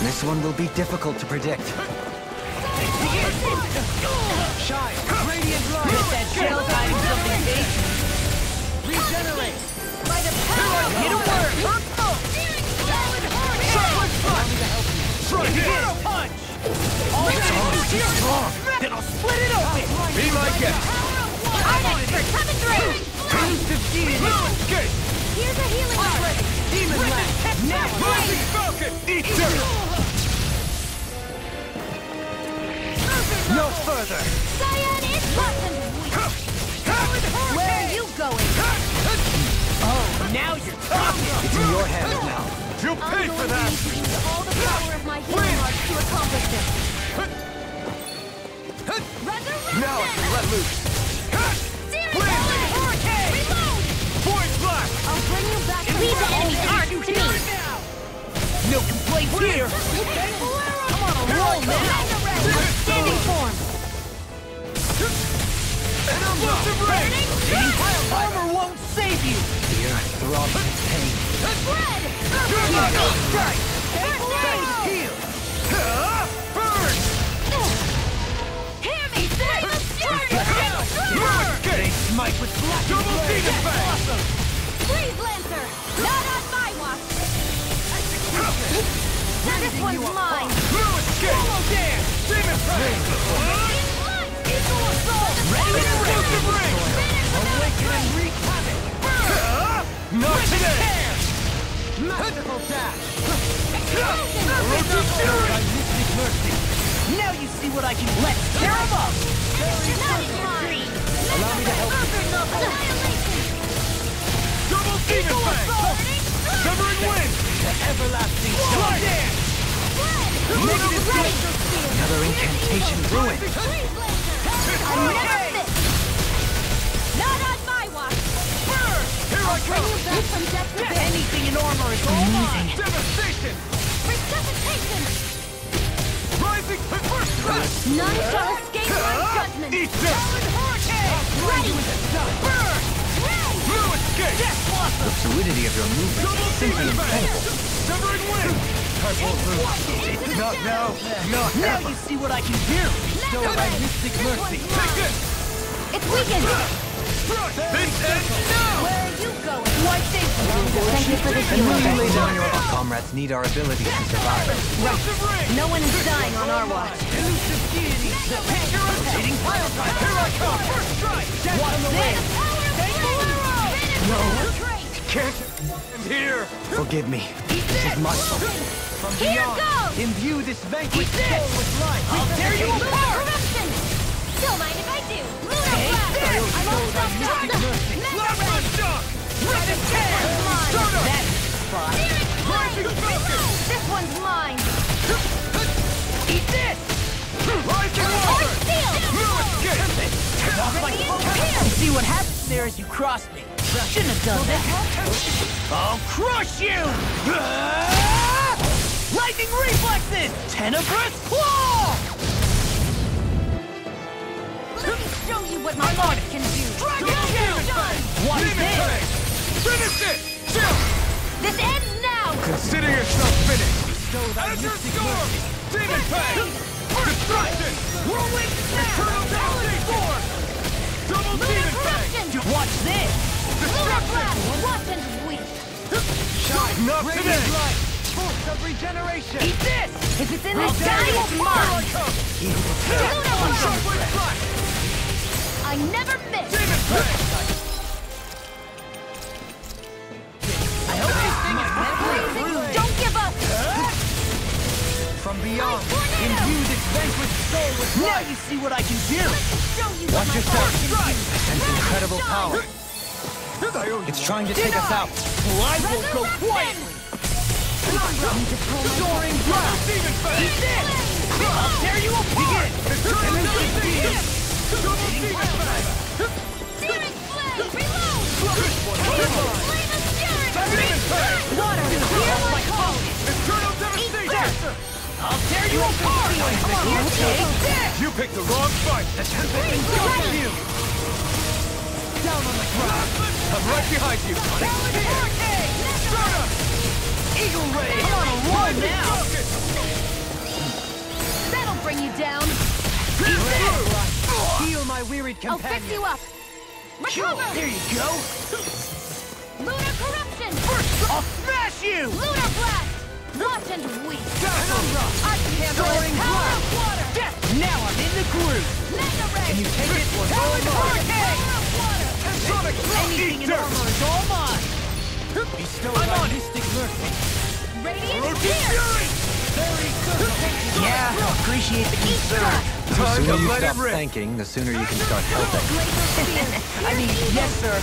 This one will be difficult to predict. Shine! Radiant light! With that shell guiding something dangerous! Regenerate! By the power of the word! Purple! Solid heart! Solid punch! Zero punch! All that is strong! Then I'll split it open! Be my guest! I'm expert! Coming through! Teams defeated! Escape! Here's a healing word! Demon left! Now rising falcon! Eat dirt! No further! Cyan is possible! Where are you going? Oh, now you're talking! It's in your hands now. You'll pay for that! I'm going to use all the power of my healing arts to accomplish this. Resurrection! Now I can let loose! Steering hurricane! Reload! Force blast! I'll bring you back to leave the enemy's arms to me! No complaints here! Come on, roll now! Outstanding form! An explosive rain! Armor won't save you! Fear throbs in pain. Red! Strike! First heal! Burn! Hear me! Save the starter! Smite with black! Double demon fang! Please, Lancer! Not on my watch! Now this one's mine! Blue escape! Dare! Demon Fang! Equal assault! Ready to break the ring! Awakening Reclaiming! Not today! Masterful dash! Corrosive fury! Mercy! Now you see what I can let tear him up! Not in your dream! Allow me to help you! Double Demon Fang! Covering wind! The everlasting strike! Negative danger! Another incantation ruined! Not on my watch! Burn! Here I come! Anything in armor is all mine! Devastation! Resuscitation! Rising to first class! None shall escape my judgment! Eat this! Ready! Burn! Blue escape! The fluidity of your movement is simply incredible! Severing wind! Not now! Not now! Now you see what I can do! Bestow my mystic mercy! Take this! It's weakened! This ends now! Where are you going? Why think? Thank you for the healing. Our comrades need our ability to survive. Right. No one is dying on our watch. Elusive deity! Hitting fire strike! Here I come! First strike! What's this? No! Can't! I'm here! Forgive me. This is my fault. From here goes! Imbue this vanquished soul with life! I'll tear you apart! Don't mind if I do! Luna blast! I won't stop that! Plasma shock! Rapid tear! Soda! That's fine! Rising falcon! This one's mine! Eat this! Rising water! Blue escape! Off my foot! See what happens there as you cross me! Shouldn't have done that! I'll crush you! Lightning reflexes! Tenebrous claw! Let me show you what my body can do! Dragon kill! What is this? Finish it! Chill! This ends now! Consider yourself finished! As your storm! Demon pain! Destruction! Rolling snap! Eternal domination! Double demon pain! Watch this! Destruction! Watch and weep! Shine! Not today! Force of regeneration! Eat this! If it's in this body, it's mine! I never miss! I hope this thing is never. Don't give up! From beyond, imbue this vanquished soul with life! Now you see what I can do! Watch yourself! I sense incredible power! It's trying to take us out! I will go quietly! Soaring blast! Eat this! I'll tear you apart! Double demon fang! Steering flame! Reload! Flame of fury! Water! Here I come! Eternal devastation! I'll tear you apart! You picked the wrong fight! Down on the ground! I'm right behind you! Start up! Eagle Ray! I'm on a roll now! down. Heal my wearied companion. I'll fix you up. Recover. There you go. Lunar corruption. First, I'll smash you. Lunar blast. Watch and weep. I can't power of water. Death. Now I'm in the groove. Mega ray. Can you take it or go in water? Anything in armor is all mine. Bestow on mystic lurking. Radiant fury. Very good. Yeah, appreciate the concern. The sooner you stop thanking, the sooner you can start helping. I mean, yes, sir.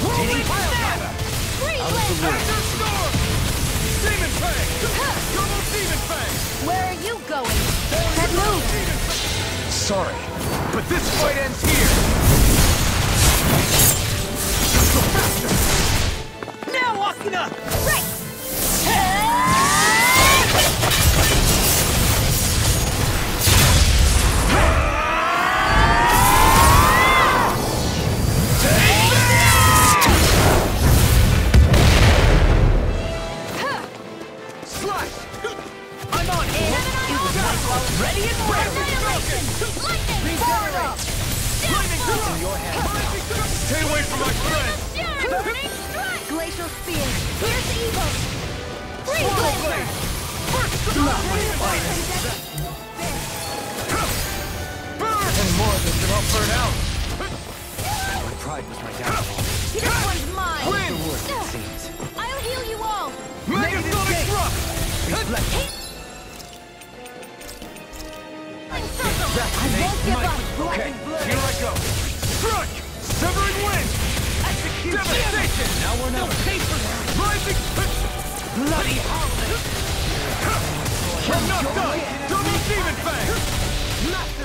Holy fire! Freeze! Demon Fang! Double Demon Fang! Where are you going? Head move! Sorry, but this fight ends here! Just go faster! Now walking up! Right! Ready and brave! Lightning! Forward! Lightning comes in your hand! Stay away from my friend! Glacial spear! Here's evil! Free glacier! And more than can all burn out! My pride was my downfall. This one's mine! The worst it seems. I'll heal you all! Megasonic rock! Okay, here I go. Strike! Severing wind! Devastation! Now we're not rising pitch! Bloody howling! I'm not done! Double Demon Fang!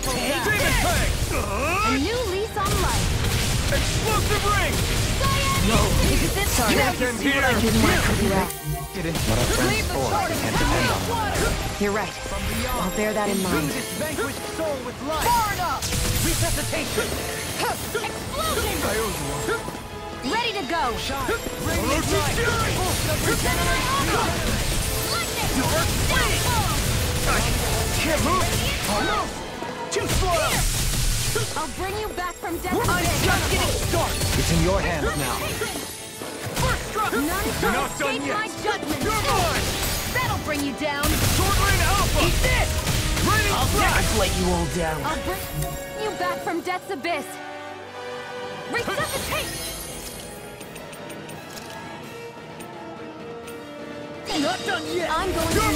Demon Fang! A new lease on life! Explosive ring! No! Sorry, after you I didn't want to do that. What our friends for can depend on. You're right. I'll bear that in mind. Far enough! Resuscitation! Explosion! Ready to go! Radiant fury! Regeneration! Lightning! Downfall! I can't move! Too slow! I'll bring you back from death. I'm just getting started! It's in your hands now. First drop! Not done yet! My judgment. You're mine! That'll bring you down! Swordling Alpha! Eat this! I'll never let you all down! I'll bring... back from death's abyss. Resuscitate! Not done yet! I'm going to use all the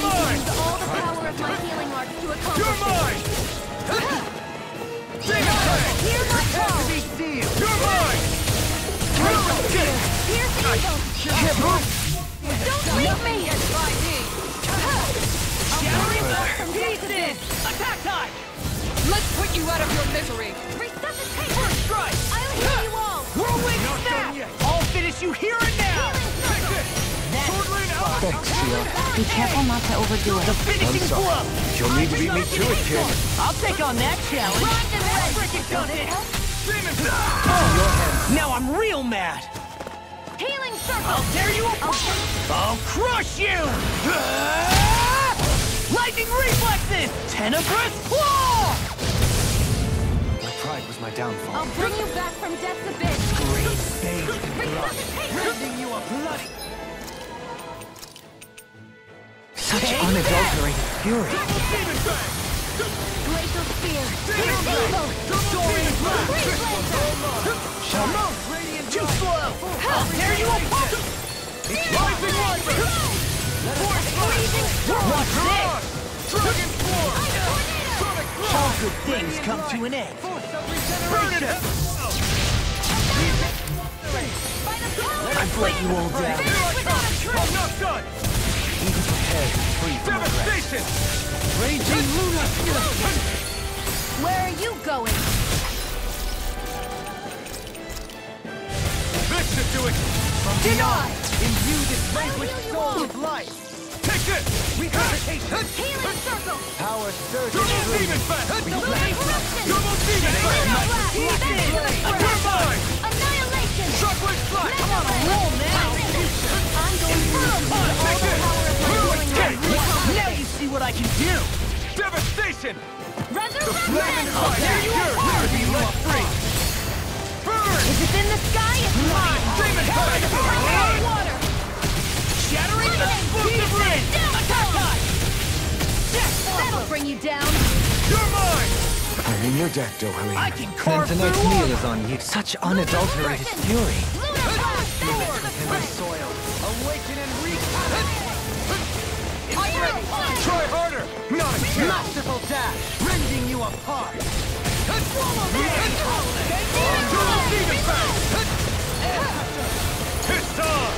power of my healing arts to accomplish You're mine! Hear my call! You're mine! Here's the evil! Don't leave me! I'm going to this! Attack time! Let's put you out of your misery! Resuscitate! First strike! I'll heal you all! Whirlwind snap! I'll finish you here and now! Thanks, Shield. Be careful not to overdo it. The finishing blow! You'll need to beat me to it, kid. I'll take on that challenge! I'll break it down here! Now I'm real mad! Healing circle! I'll tear you apart! I'll crush you! Lightning reflexes! Tenebrous claw! Was my downfall. I'll bring you back from death's abyss. Great save. Rending you a bloody. Such unadulterated fury. Glacial spear. Here's evil. Soaring blast. Shalom. Too slow. I'll tear you apart. Rising lightning. Force blazing. Watch this. Dragon floor. All good things come to an end. I've let you all down. I'm not done. Even prepared to free from devastation. Raging Luna. Where are you going? This should do it. Deny. Imbue this vanquished soul with life. Resuscitation! Healing circle! Power surge! Double demon fang! Double demon fang! Annihilation! Shockwave fly! Come on, a roll now! I'm going to use all the power of my healing arts. Now you see what I can do! Devastation! Resurrection! Resurrection! There you are! Be left free! Burn! If it's in the sky, it's mine! Demon fire! Burn! Water! Shattering the explosive ring! That'll bring you down! You're mine! I'm in your death, Dohalim. I can carve through tonight's meal is on you. Such unadulterated fury! In the soil! Awaken and reclaim! Try harder! Not a masterful dash! Rending you apart! Let's follow me! It's on!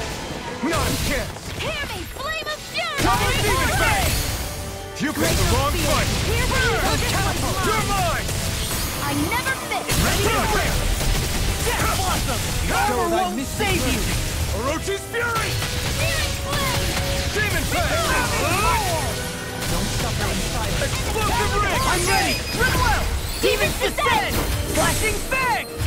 Not a chance! Hear me! Flame of fury! You picked the wrong fight! You're mine! I never fit! Death Blossom! Power won't save you! Orochi's fury! Demon flash! Don't suffer in silence. Explosive ring! I'm ready! Rip out! Demons descend! Flashing fang!